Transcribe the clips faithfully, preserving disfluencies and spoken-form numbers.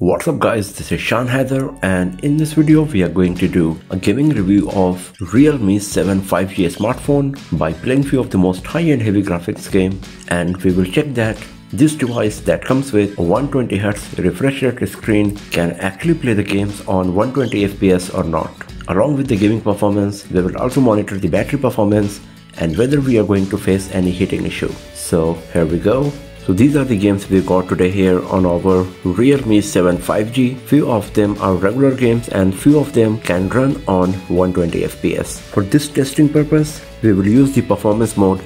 What's up guys, this is Shaan Haider and in this video we are going to do a gaming review of Realme seven five G smartphone by playing few of the most high-end heavy graphics game, and we will check that this device that comes with a one hundred twenty hertz refresh rate screen can actually play the games on one hundred twenty F P S or not. Along with the gaming performance, we will also monitor the battery performance and whether we are going to face any heating issue. So here we go. So these are the games we got today here on our Realme seven five G. Few of them are regular games and few of them can run on one hundred twenty F P S. For this testing purpose, we will use the performance mode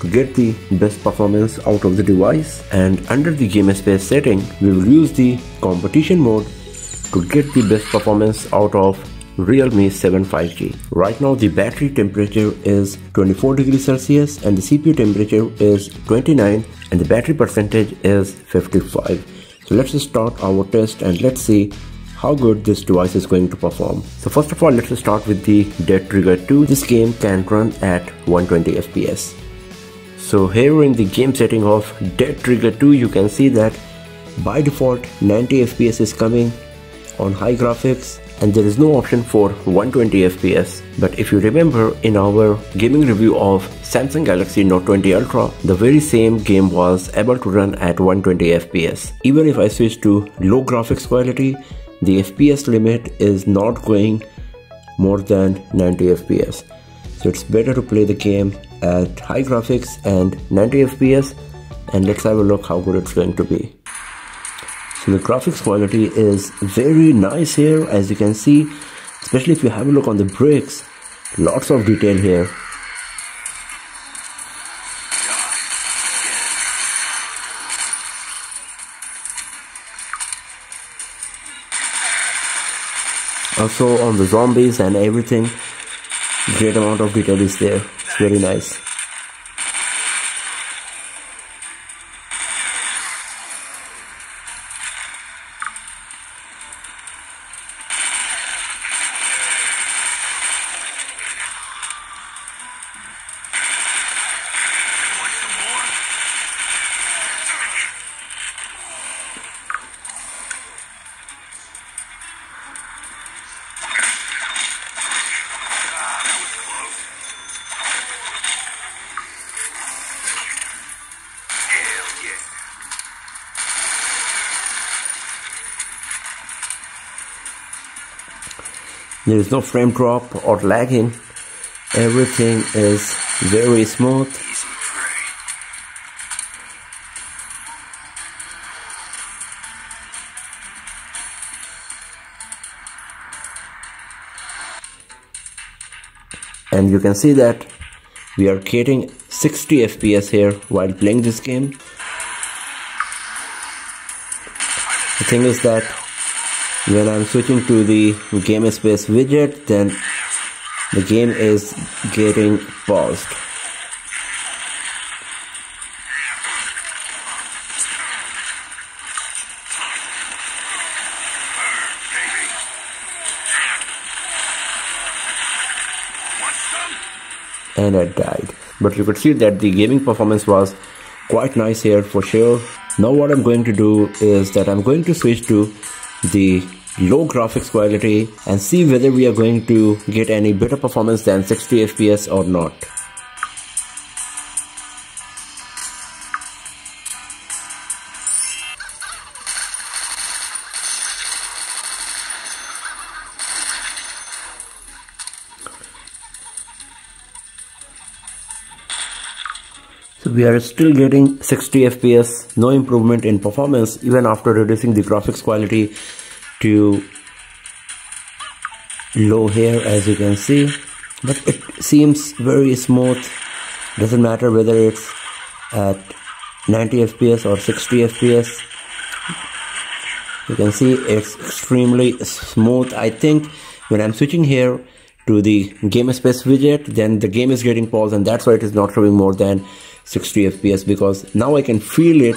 to get the best performance out of the device, and under the game space setting, we will use the competition mode to get the best performance out of Realme seven five G. Right now the battery temperature is twenty-four degrees Celsius and the C P U temperature is twenty-nine and the battery percentage is fifty-five. So let's start our test and let's see how good this device is going to perform. So first of all, let's start with the Dead Trigger two. This game can run at one hundred twenty F P S. So here in the game setting of Dead Trigger two, you can see that by default ninety F P S is coming on high graphics, and there is no option for one hundred twenty F P S. But if you remember, in our gaming review of Samsung Galaxy Note twenty Ultra, the very same game was able to run at one hundred twenty F P S. Even if I switch to low graphics quality, the F P S limit is not going more than ninety F P S. So it's better to play the game at high graphics and ninety F P S, and let's have a look how good it's going to be. So the graphics quality is very nice here, as you can see, especially if you have a look on the bricks, lots of detail here. Also on the zombies and everything, great amount of detail is there, it's very nice. There is no frame drop or lagging, everything is very smooth. And you can see that we are getting sixty F P S here while playing this game. The thing is that when I'm switching to the game space widget, then the game is getting paused. And I died. But you could see that the gaming performance was quite nice here for sure. Now what I'm going to do is that I'm going to switch to the low graphics quality and see whether we are going to get any better performance than sixty F P S or not. So we are still getting sixty F P S, no improvement in performance even after reducing the graphics quality to low here, as you can see, but it seems very smooth. Doesn't matter whether it's at ninety F P S or sixty F P S, you can see it's extremely smooth. I think when I'm switching here to the game space widget, then the game is getting paused, and that's why it is not showing more than sixty F P S, because now I can feel it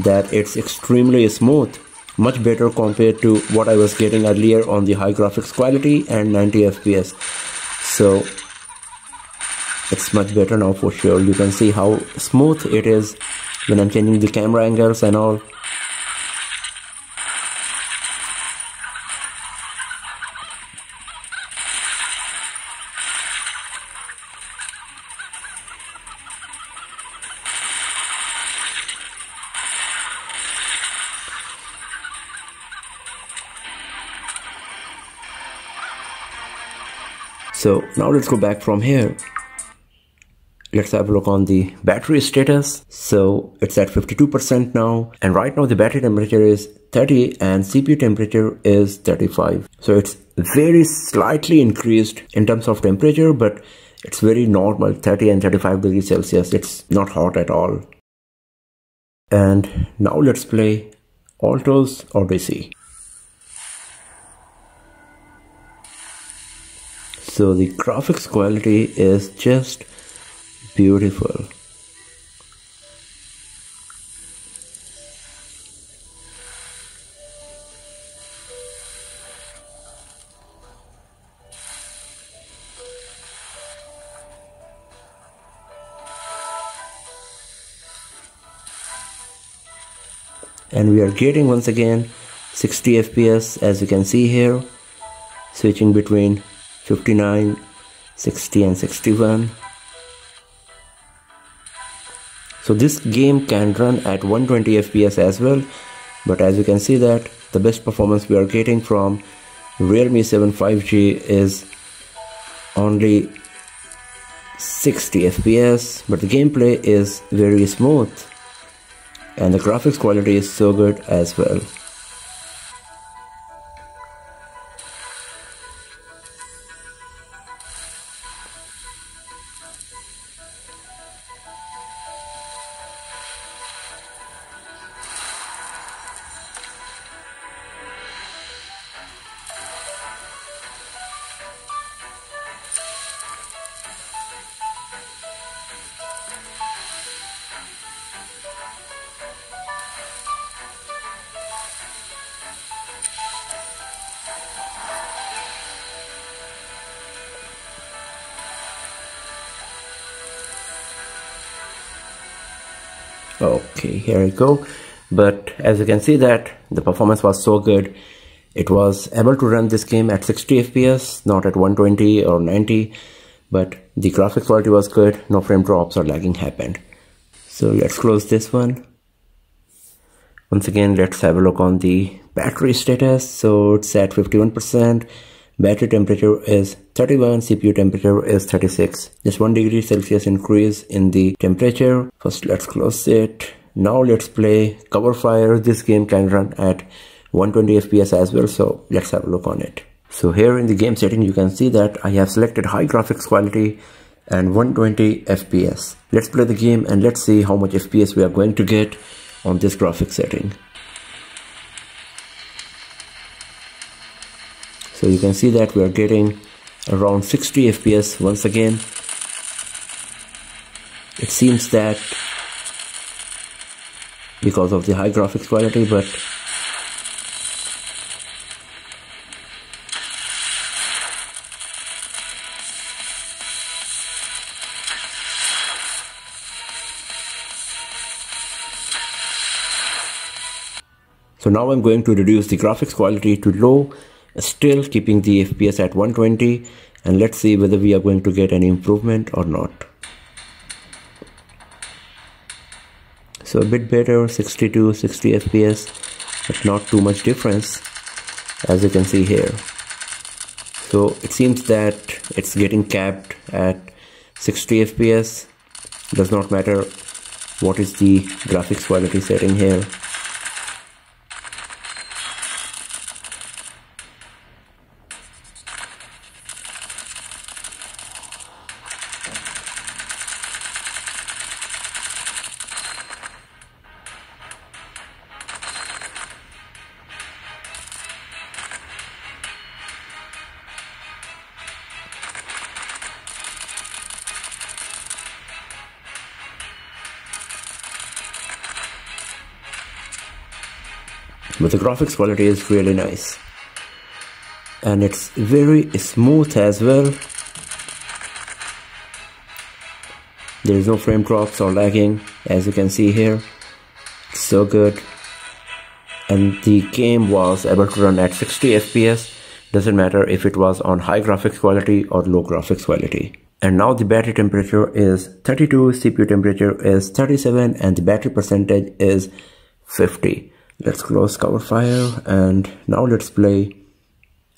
that it's extremely smooth. Much better compared to what I was getting earlier on the high graphics quality and ninety F P S. So it's much better now for sure. You can see how smooth it is when I'm changing the camera angles and all. So now let's go back from here. Let's have a look on the battery status. So it's at fifty-two percent now, and right now the battery temperature is thirty and C P U temperature is thirty-five. So it's very slightly increased in terms of temperature, but it's very normal, thirty and thirty-five degrees Celsius. It's not hot at all. And now let's play Alto's Odyssey. So the graphics quality is just beautiful. And we are getting once again sixty F P S, as you can see here, switching between fifty-nine, sixty and sixty-one. So this game can run at one twenty F P S as well, but as you can see that the best performance we are getting from Realme seven five G is only sixty F P S, but the gameplay is very smooth. And the graphics quality is so good as well. Okay, here we go. But as you can see that the performance was so good, it was able to run this game at sixty F P S, not at one twenty or ninety, but the graphics quality was good, no frame drops or lagging happened. So let's close this one. Once again, let's have a look on the battery status. So it's at fifty-one percent, battery temperature is thirty-one, C P U temperature is thirty-six. Just one degree Celsius increase in the temperature. First, let's close it. Now let's play CoverFire. This game can run at one twenty F P S as well, so let's have a look on it. So here in the game setting, you can see that I have selected high graphics quality and one twenty F P S. Let's play the game and let's see how much F P S we are going to get on this graphic setting. So you can see that we are getting around sixty F P S once again. It seems that because of the high graphics quality, but so now I'm going to reduce the graphics quality to low, still keeping the F P S at one twenty, and let's see whether we are going to get any improvement or not. So a bit better, sixty-two, sixty F P S, but not too much difference, as you can see here. So it seems that it's getting capped at sixty F P S. Does not matter what is the graphics quality setting here. But the graphics quality is really nice, and it's very smooth as well. There is no frame drops or lagging, as you can see here. It's so good, and the game was able to run at sixty F P S. Doesn't matter if it was on high graphics quality or low graphics quality. And now the battery temperature is thirty-two, C P U temperature is thirty-seven, and the battery percentage is fifty. Let's close CoverFire, and now let's play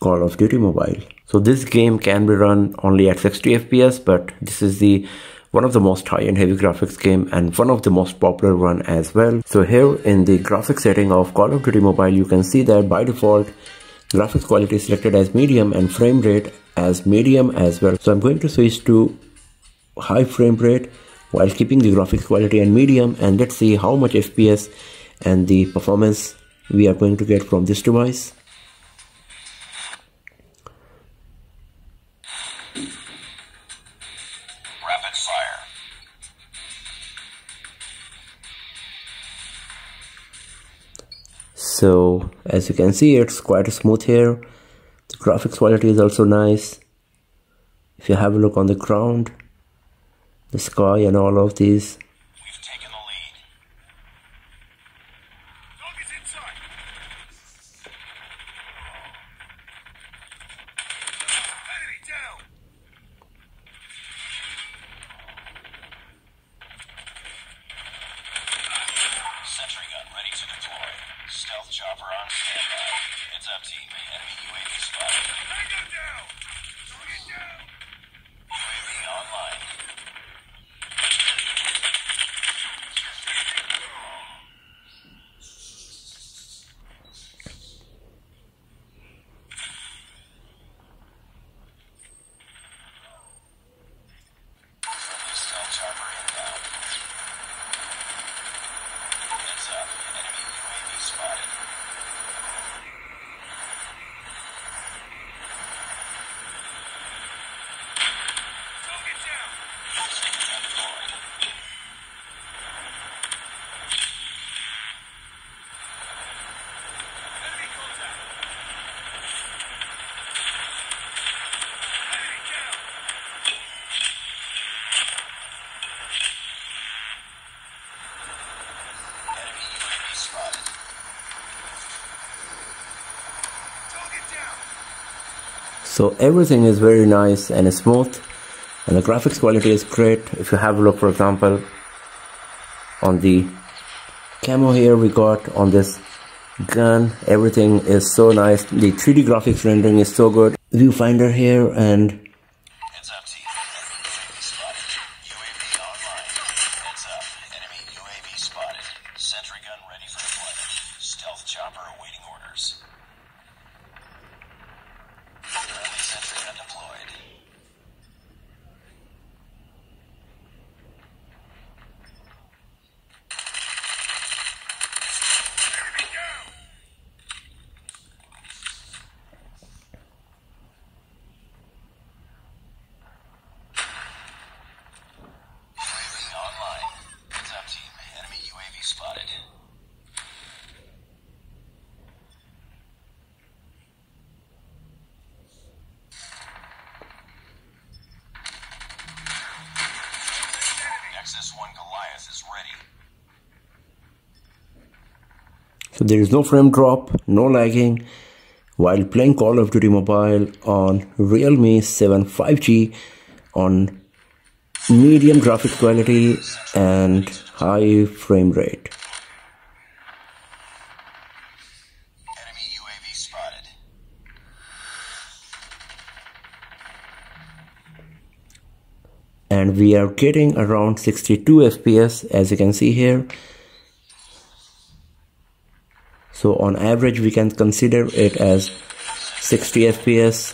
Call of Duty Mobile. So this game can be run only at sixty F P S, but this is the one of the most high-end heavy graphics game and one of the most popular one as well. So here in the graphics setting of Call of Duty Mobile, you can see that by default, graphics quality is selected as medium and frame rate as medium as well. So I'm going to switch to high frame rate while keeping the graphics quality and medium, and let's see how much F P S and the performance we are going to get from this device. So as you can see, it's quite smooth here. The graphics quality is also nice. If you have a look on the ground, the sky and all of these. We've taken the lead. Dog is inside. Enemy down. Sentry gun ready to deploy. Stealth chopper on standby. Heads up team, enemy U A V spotted. Tango down. Target down. U A V online. So everything is very nice and smooth, and the graphics quality is great. If you have a look, for example, on the camo here we got on this gun, everything is so nice. The three D graphics rendering is so good. Viewfinder here, and so there is no frame drop, no lagging while playing Call of Duty Mobile on Realme seven five G on medium graphics quality and high frame rate. And we are getting around sixty-two F P S, as you can see here. So on average, we can consider it as sixty F P S.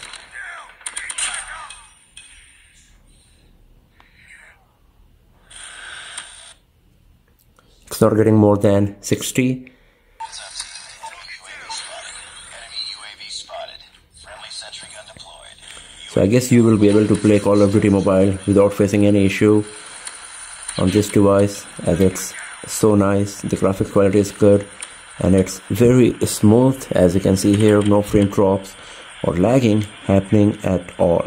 It's not getting more than sixty. So I guess you will be able to play Call of Duty Mobile without facing any issue on this device, as it's so nice, the graphic quality is good, and it's very smooth. As you can see here, no frame drops or lagging happening at all.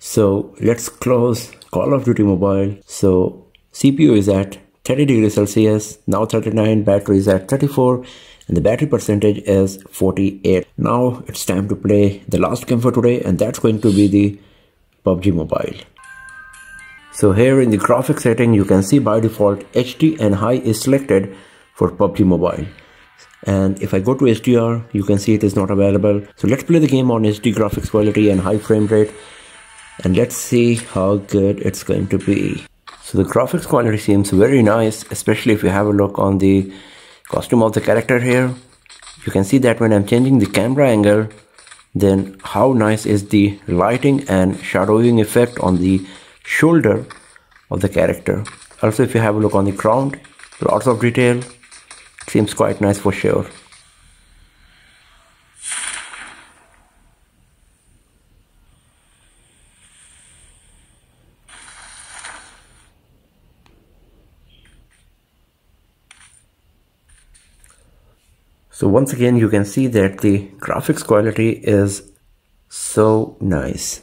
So let's close Call of Duty Mobile. So C P U is at thirty degrees Celsius, now thirty-nine, battery is at thirty-four, and the battery percentage is forty-eight. Now it's time to play the last game for today, and that's going to be the P U B G Mobile. So here in the graphics setting, you can see by default H D and high is selected for P U B G Mobile. And if I go to H D R, you can see it is not available. So let's play the game on H D graphics quality and high frame rate, and let's see how good it's going to be. So the graphics quality seems very nice, especially if you have a look on the costume of the character here. You can see that when I'm changing the camera angle, then how nice is the lighting and shadowing effect on the shoulder of the character. Also, if you have a look on the ground, lots of detail. It seems quite nice for sure. So once again, you can see that the graphics quality is so nice.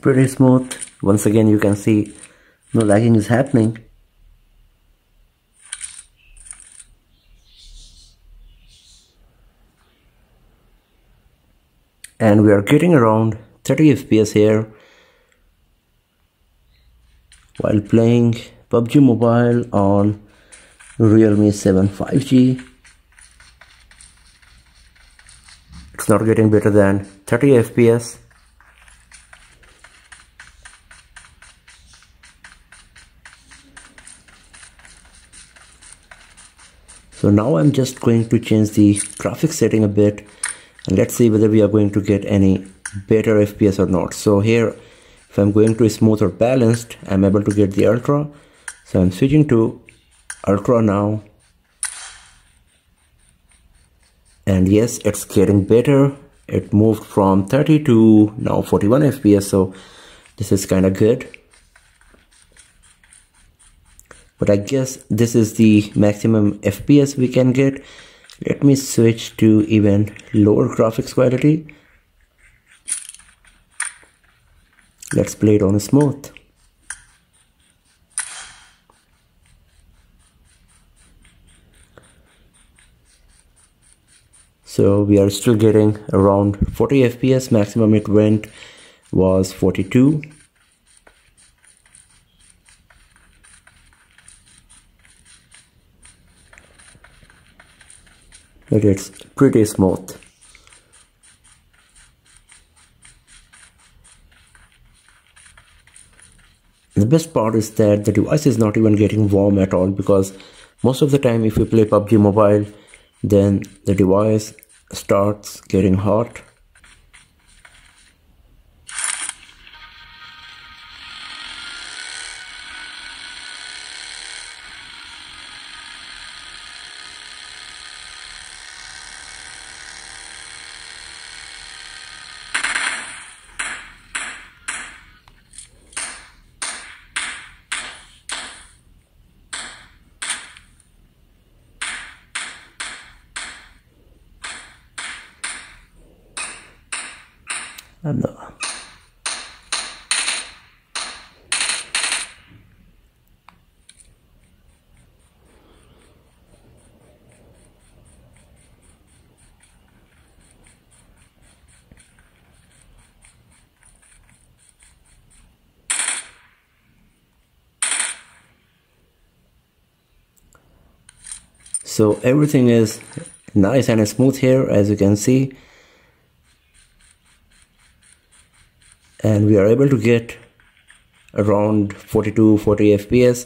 Pretty smooth. Once again, you can see no lagging is happening. And we are getting around thirty F P S here while playing P U B G Mobile on Realme seven five G. It's not getting better than thirty F P S. So now I'm just going to change the graphics setting a bit, and let's see whether we are going to get any better F P S or not. So here, if I'm going to smooth or balanced, I'm able to get the Ultra. So I'm switching to Ultra now. And yes, it's getting better. It moved from thirty to now forty-one F P S. So this is kind of good. But I guess this is the maximum F P S we can get. Let me switch to even lower graphics quality. Let's play it on smooth. So we are still getting around forty F P S. Maximum it went was forty-two. But it's pretty smooth. The best part is that the device is not even getting warm at all, because most of the time if you play P U B G Mobile, then the device starts getting hot. I'm not. So everything is nice and smooth here, as you can see. And we are able to get around forty-two, forty F P S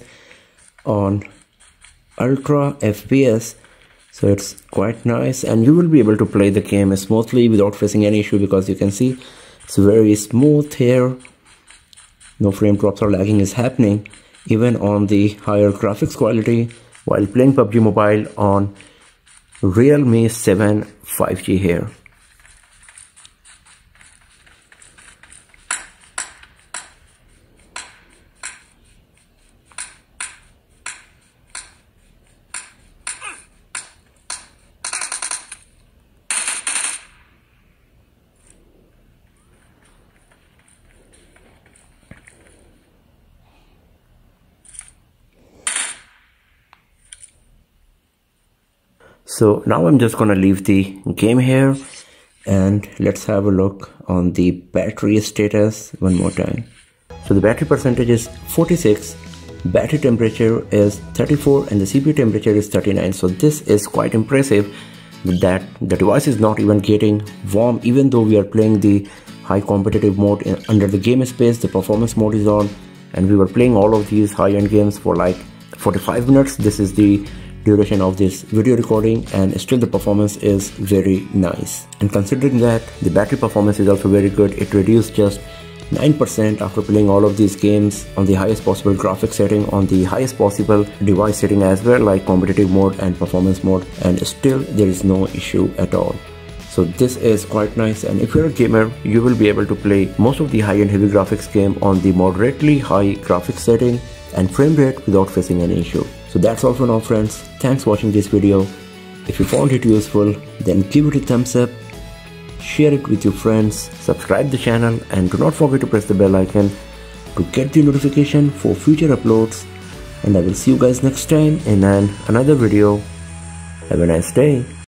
on Ultra F P S. So it's quite nice, and you will be able to play the game smoothly without facing any issue, because you can see it's very smooth here. No frame drops or lagging is happening, even on the higher graphics quality while playing P U B G Mobile on Realme seven five G here. So now I'm just gonna leave the game here and let's have a look on the battery status one more time. So the battery percentage is forty-six, battery temperature is thirty-four, and the C P U temperature is thirty-nine. So this is quite impressive that the device is not even getting warm, even though we are playing the high competitive mode in, under the game space. The performance mode is on, and we were playing all of these high-end games for like forty-five minutes. This is the duration of this video recording, and still the performance is very nice. And considering that the battery performance is also very good, it reduced just nine percent after playing all of these games on the highest possible graphic setting, on the highest possible device setting as well, like competitive mode and performance mode, and still there is no issue at all. So this is quite nice, and if you're a gamer, you will be able to play most of the high-end heavy graphics game on the moderately high graphics setting and frame rate without facing any issue. So that's all for now, friends. Thanks for watching this video. If you found it useful, then give it a thumbs up, share it with your friends, subscribe the channel, and do not forget to press the bell icon to get the notification for future uploads. And I will see you guys next time in an another video. Have a nice day.